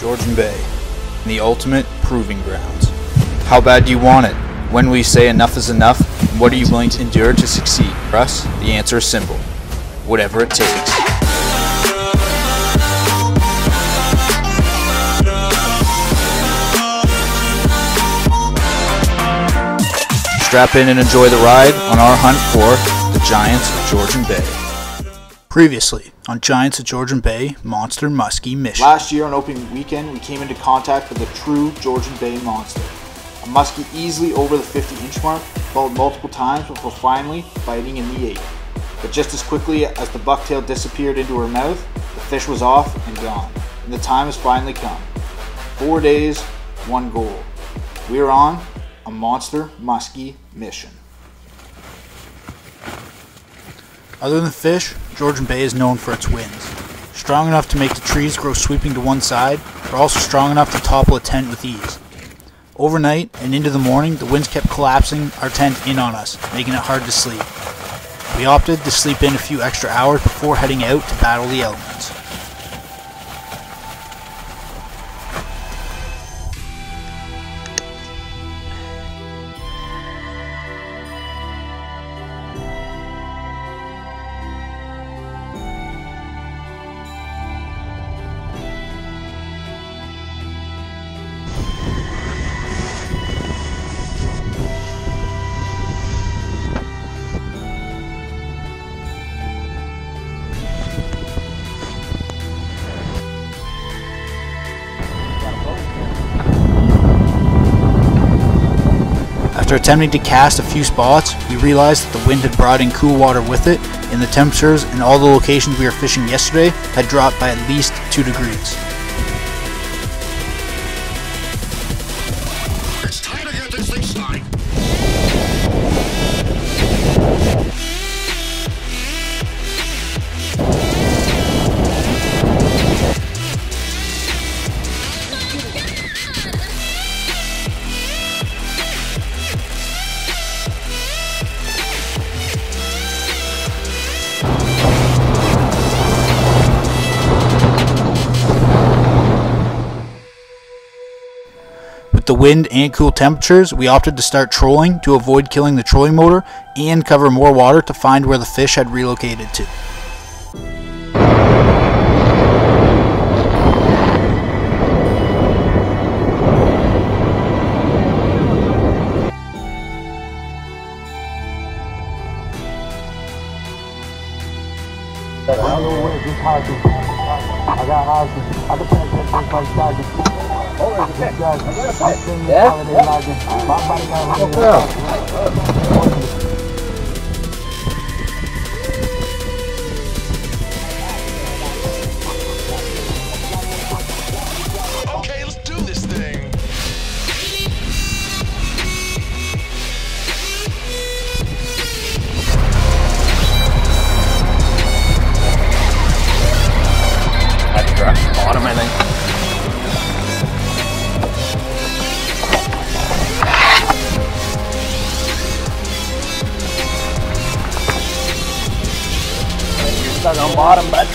Georgian Bay, the ultimate proving grounds. How bad do you want it? When we say enough is enough, what are you willing to endure to succeed? For us, the answer is simple. Whatever it takes. Strap in and enjoy the ride on our hunt for the Giants of Georgian Bay. Previously on Giants of Georgian Bay, Monster Muskie Mission. Last year on opening weekend, we came into contact with a true Georgian Bay monster. A muskie easily over the 50-inch mark, followed multiple times before finally biting in the 8. But just as quickly as the bucktail disappeared into her mouth, the fish was off and gone, and the time has finally come. 4 days, one goal. We're on a Monster Muskie Mission. Other than fish, Georgian Bay is known for its winds. Strong enough to make the trees grow sweeping to one side, but also strong enough to topple a tent with ease. Overnight and into the morning, the winds kept collapsing our tent in on us, making it hard to sleep. We opted to sleep in a few extra hours before heading out to battle the elements. After attempting to cast a few spots, we realized that the wind had brought in cool water with it, and the temperatures in all the locations we were fishing yesterday had dropped by at least 2 degrees. It's time to get this thing started. The wind and cool temperatures, we opted to start trolling to avoid killing the trolling motor and cover more water to find where the fish had relocated to. Okay, let's do this thing. Stuck on bottom, but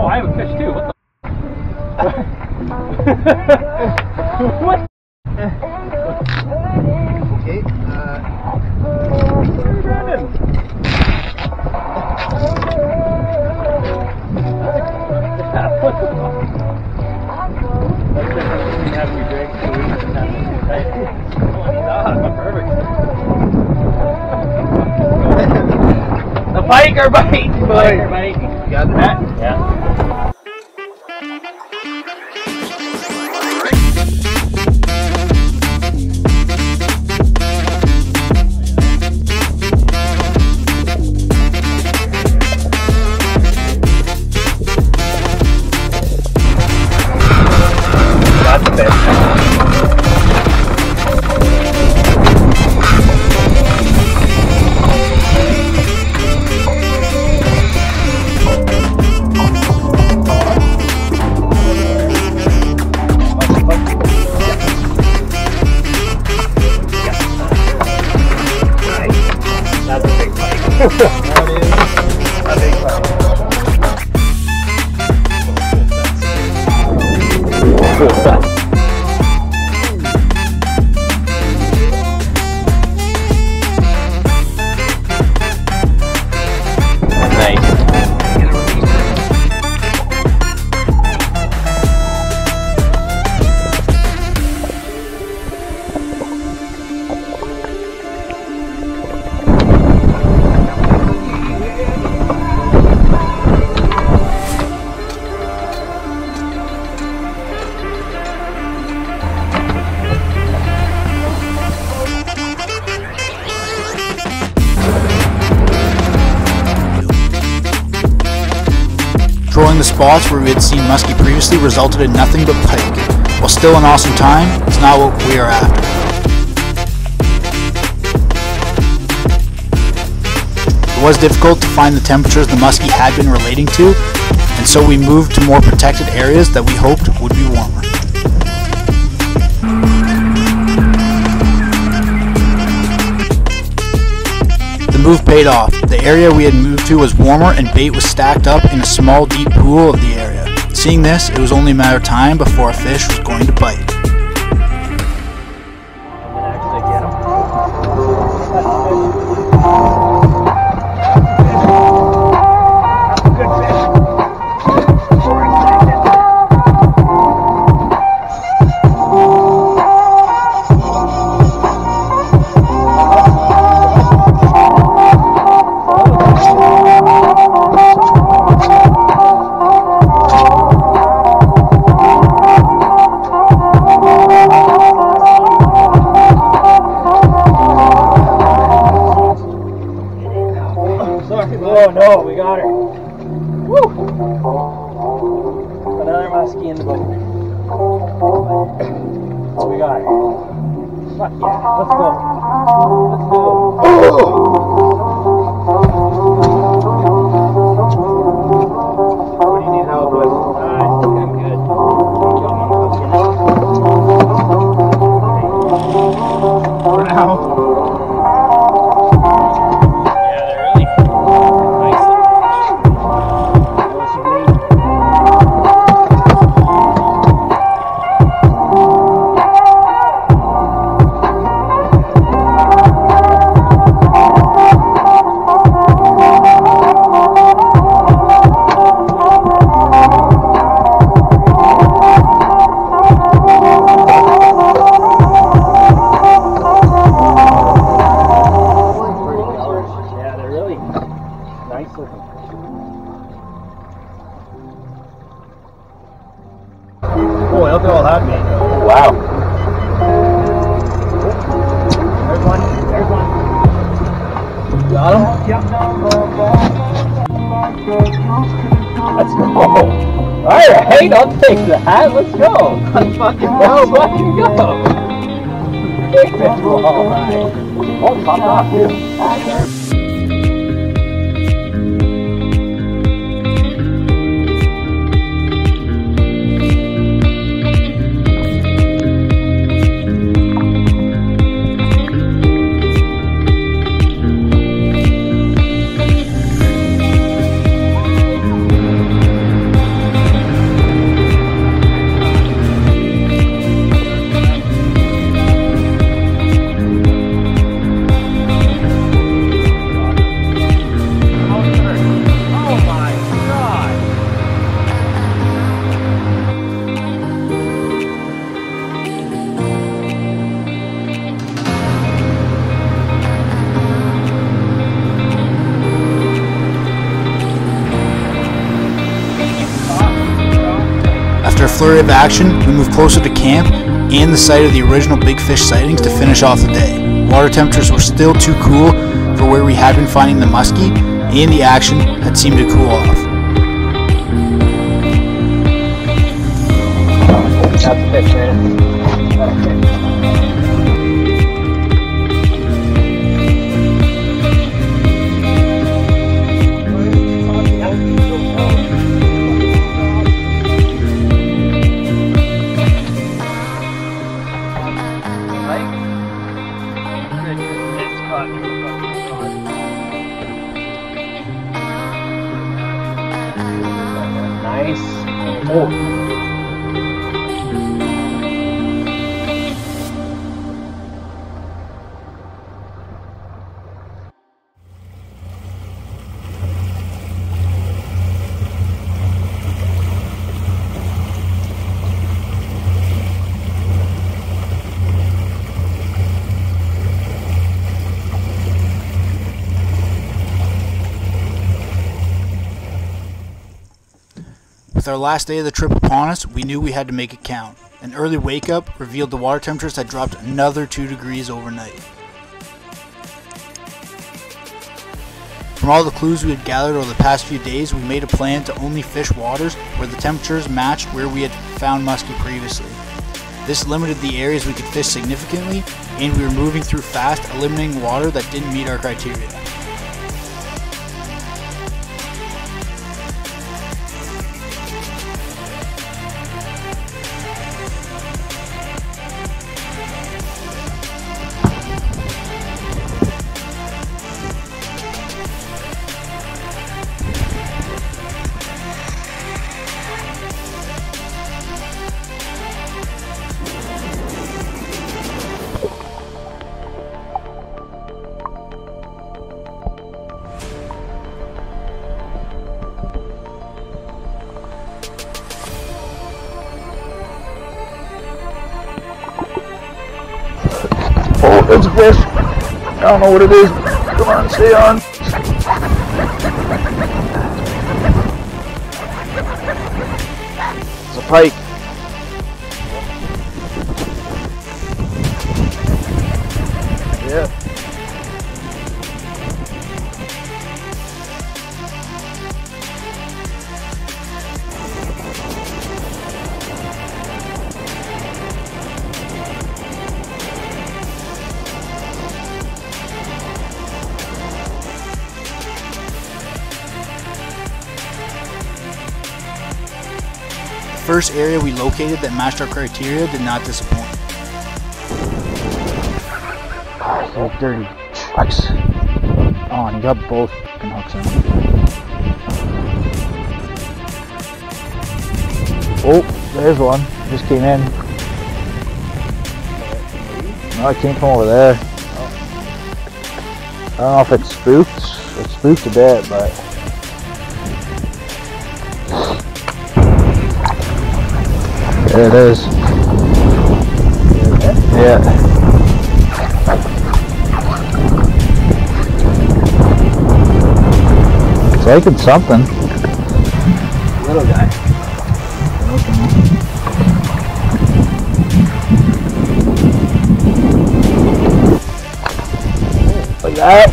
oh, I have a fish too. What the what? Okay, hey, Brandon! The biker bite! The biker bite! You got that? Yeah. full set. Trolling the spots where we had seen muskie previously resulted in nothing but pike. While still an awesome time, it's not what we are after. It was difficult to find the temperatures the muskie had been relating to, and so we moved to more protected areas that we hoped would be warmer. The move paid off. The area we had moved to was warmer and bait was stacked up in a small deep pool of the area. Seeing this, it was only a matter of time before a fish was going to bite. Oh no, we got her. Woo! Another muskie in the boat. So we got her. Fuck yeah, let's go. Let's go. Oh. What do you need help with? I think I'm good. For now. Boy, look at all that meat. Oh, wow. There's one. There's one. Got him? Yep. Let's go. Alright, I'll take that. Let's go. Let's fucking go. Take this. Alright. Oh, pop off, too. Flurry of action, we move closer to camp and the site of the original big fish sightings to finish off the day. Water temperatures were still too cool for where we had been finding the muskie, and the action had seemed to cool off. That's a fish, man. That's a fish. With our last day of the trip upon us, we knew we had to make it count. An early wake up revealed the water temperatures had dropped another 2 degrees overnight. From all the clues we had gathered over the past few days, we made a plan to only fish waters where the temperatures matched where we had found muskie previously. This limited the areas we could fish significantly, and we were moving through fast, eliminating water that didn't meet our criteria. It's a fish. I don't know what it is. Come on, stay on. It's a pike. The first area we located that matched our criteria did not disappoint. Oh, so dirty. Hooks. Oh, and he got both fucking hooks in him. Oh, there's one. Just came in. No, it came from over there. I don't know if it spooked. It spooked a bit, but... There it is. Yeah. It's taking something. Little guy. Look at that.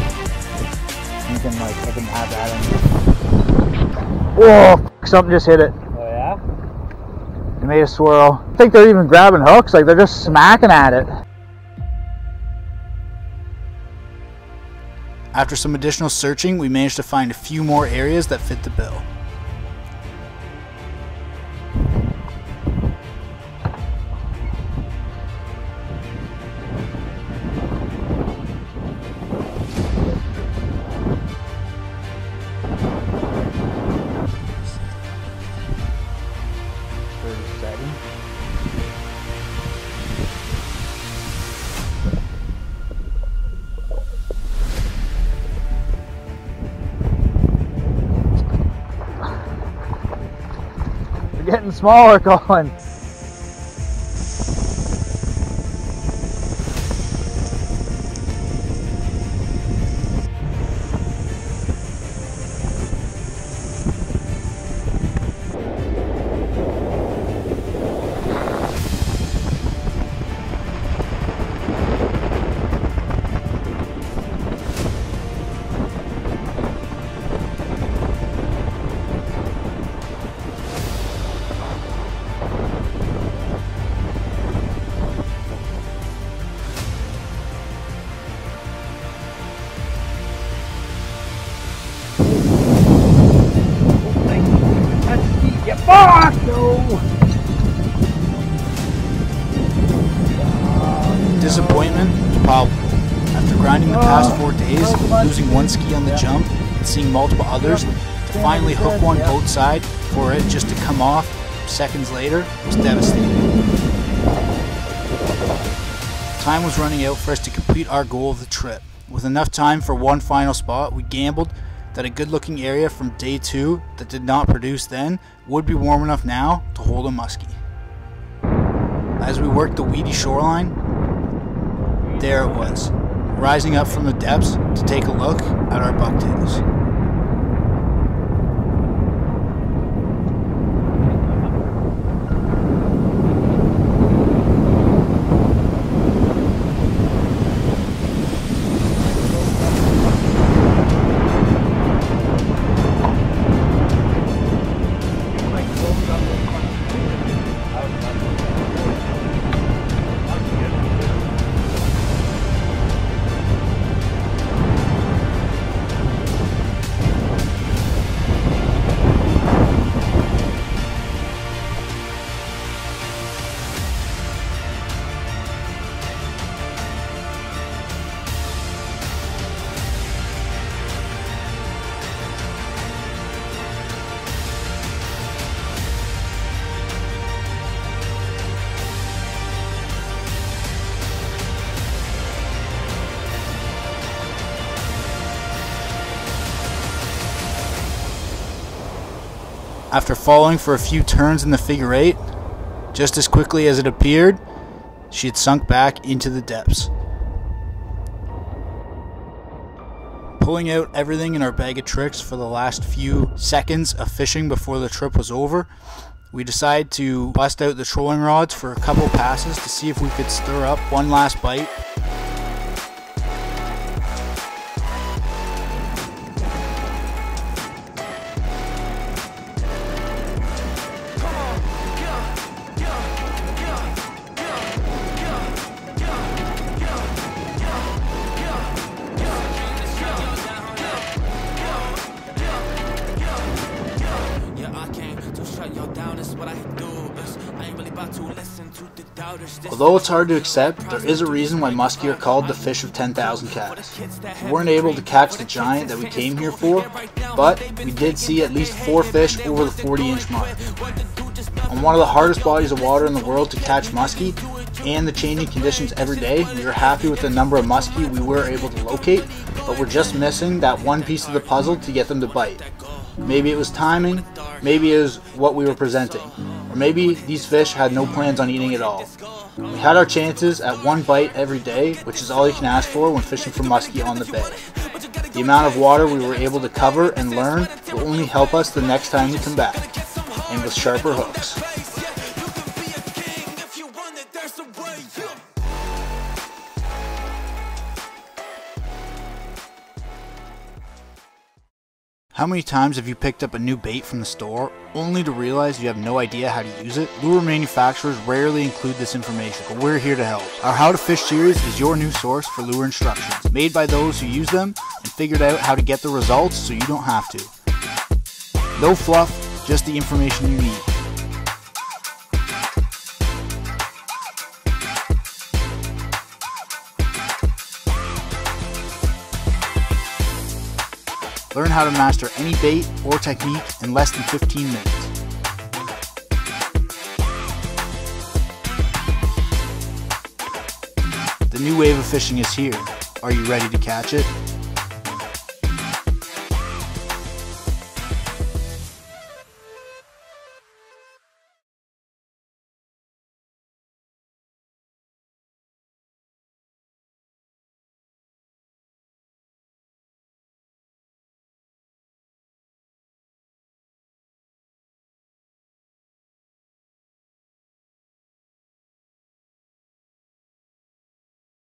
You can like, I can have that in. Whoa, something just hit it. They made a swirl. I think they're even grabbing hooks, like they're just smacking at it. After some additional searching, we managed to find a few more areas that fit the bill. Getting smaller, Colin. Disappointment was palpable. After grinding the past 4 days, losing one ski on the jump, and seeing multiple others, to finally hook one both side for it just to come off seconds later was devastating. Time was running out for us to complete our goal of the trip. With enough time for one final spot, we gambled that a good-looking area from day 2 that did not produce then would be warm enough now to hold a muskie. As we worked the weedy shoreline, there it was, rising up from the depths to take a look at our bucktails. After falling for a few turns in the figure eight, just as quickly as it appeared, she had sunk back into the depths. Pulling out everything in our bag of tricks for the last few seconds of fishing before the trip was over, we decided to bust out the trolling rods for a couple passes to see if we could stir up one last bite. Although it's hard to accept, there is a reason why muskie are called the fish of 10,000 cats. We weren't able to catch the giant that we came here for, but we did see at least 4 fish over the 40-inch mark. On one of the hardest bodies of water in the world to catch muskie, and the changing conditions every day, we are happy with the number of muskie we were able to locate, but we're just missing that one piece of the puzzle to get them to bite. Maybe it was timing, maybe it was what we were presenting, or maybe these fish had no plans on eating at all. We had our chances at one bite every day, which is all you can ask for when fishing for muskie on the bay. The amount of water we were able to cover and learn will only help us the next time we come back, and with sharper hooks. How many times have you picked up a new bait from the store only to realize you have no idea how to use it? Lure manufacturers rarely include this information, but we're here to help. Our How to Fish series is your new source for lure instructions, made by those who use them and figured out how to get the results so you don't have to. No fluff, just the information you need. Learn how to master any bait or technique in less than 15 minutes. The new wave of fishing is here. Are you ready to catch it?